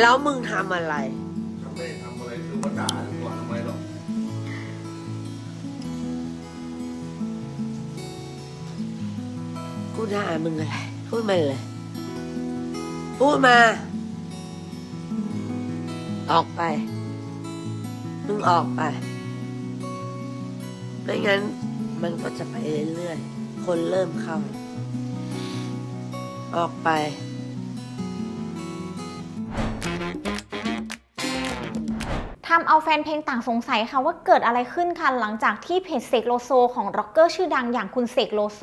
แล้วมึงทำอะไรฉันไม่ได้ทำอะไรคือว่าด่าหรือว่าทำไมหรอกกูด่ามึงอะไรพูดมาเลยพูดมาออกไปมึงออกไปไม่งั้นมันก็จะไปเรื่อยๆคนเริ่มเข้าออกไปทำเอาแฟนเพลงต่างสงสัยค่ะว่าเกิดอะไรขึ้นค่ะหลังจากที่เพจเสกโลโซของร็อกเกอร์ชื่อดังอย่างคุณเสกโลโซ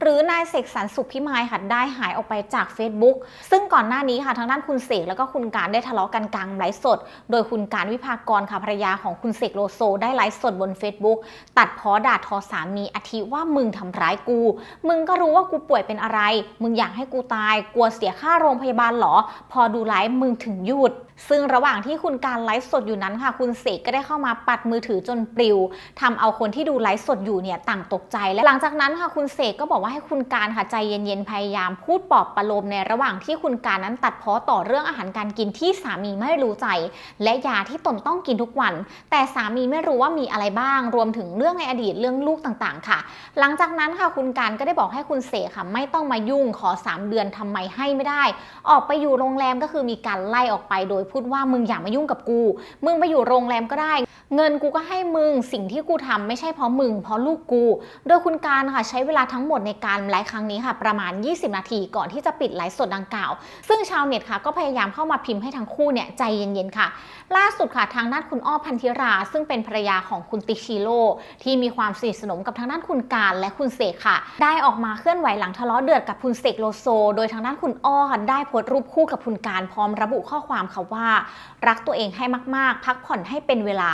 หรือนายเสกสรรสุขพิมายค่ะได้หายออกไปจาก Facebook ซึ่งก่อนหน้านี้ค่ะทางด้านคุณเสกแล้วก็คุณการได้ทะเลาะกันกลางไลฟ์สดโดยคุณการวิภากรค่ะภรรยาของคุณเสกโลโซได้ไลฟ์สดบน Facebook ตัดพ้อด่าทอสามีอาทิว่ามึงทำร้ายกูมึงก็รู้ว่ากูป่วยเป็นอะไรมึงอยากให้กูตายกลัวเสียค่าโรงพยาบาลหรอพอดูไลฟ์มึงถึงหยุดซึ่งระหว่างที่คุณการไลฟ์สดอยู่นั้นค่ะคุณเสกก็ได้เข้ามาปัดมือถือจนปลิวทำเอาคนที่ดูไลฟ์สดอยู่เนี่ยต่างตกใจและหลังจากนั้นค่ะคุณเสกก็บอกว่าให้คุณการค่ะใจเย็นๆพยายามพูดปลอบประโลมในระหว่างที่คุณการนั้นตัดพ้อต่อเรื่องอาหารการกินที่สามีไม่รู้ใจและยาที่ตนต้องกินทุกวันแต่สามีไม่รู้ว่ามีอะไรบ้างรวมถึงเรื่องในอดีตเรื่องลูกต่างๆค่ะหลังจากนั้นค่ะคุณการก็ได้บอกให้คุณเสกค่ะไม่ต้องมายุ่งขอ3เดือนทำไมให้ไม่ได้ออกไปอยู่โรงแรมก็คือมีการไล่ออกไปโดยพูดว่ามึงอย่ามายุ่งกับกูมึงไปอยู่โรงแรมก็ได้เงินกูก็ให้มึงสิ่งที่กูทำไม่ใช่เพราะมึงเพราะลูกกูโดยคุณการค่ะใช้เวลาทั้งหมดในการไลฟ์ครั้งนี้ค่ะประมาณ20นาทีก่อนที่จะปิดไลฟ์สดดังกล่าวซึ่งชาวเน็ตค่ะก็พยายามเข้ามาพิมพ์ให้ทั้งคู่เนี่ยใจเย็นๆค่ะล่าสุดค่ะทางด้านคุณอ้อพันธิราซึ่งเป็นภรรยาของคุณติชิโร่ที่มีความสนิทสนมกับทางด้านคุณการและคุณเสกค่ะได้ออกมาเคลื่อนไหวหลังทะเลาะเดือดกับคุณเสกโลโซโดยทางด้านคุณอ้อค่ะได้โพสต์รูปคู่กับคุณการพร้อมระบุข้อความค่ะว่ารักตัวเองให้มากๆพักผ่อนให้เป็นเวลา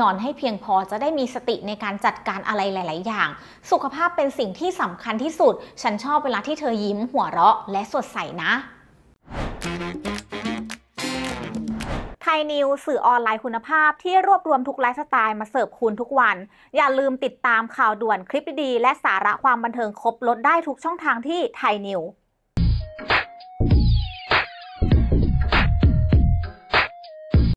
นอนให้เพียงพอจะได้มีสติในการจัดการอะไรหลายๆอย่างสุขภาพเป็นสิ่งที่สำคัญที่สุดฉันชอบเวลาที่เธอยิ้มหัวเราะและสดใสนะไทยนิวสื่อออนไลน์คุณภาพที่รวบรวมทุกไลฟ์สไตล์มาเสิร์ฟคุณทุกวันอย่าลืมติดตามข่าวด่วนคลิปดีๆและสาระความบันเทิงครบลดได้ทุกช่องทางที่ไทยนิว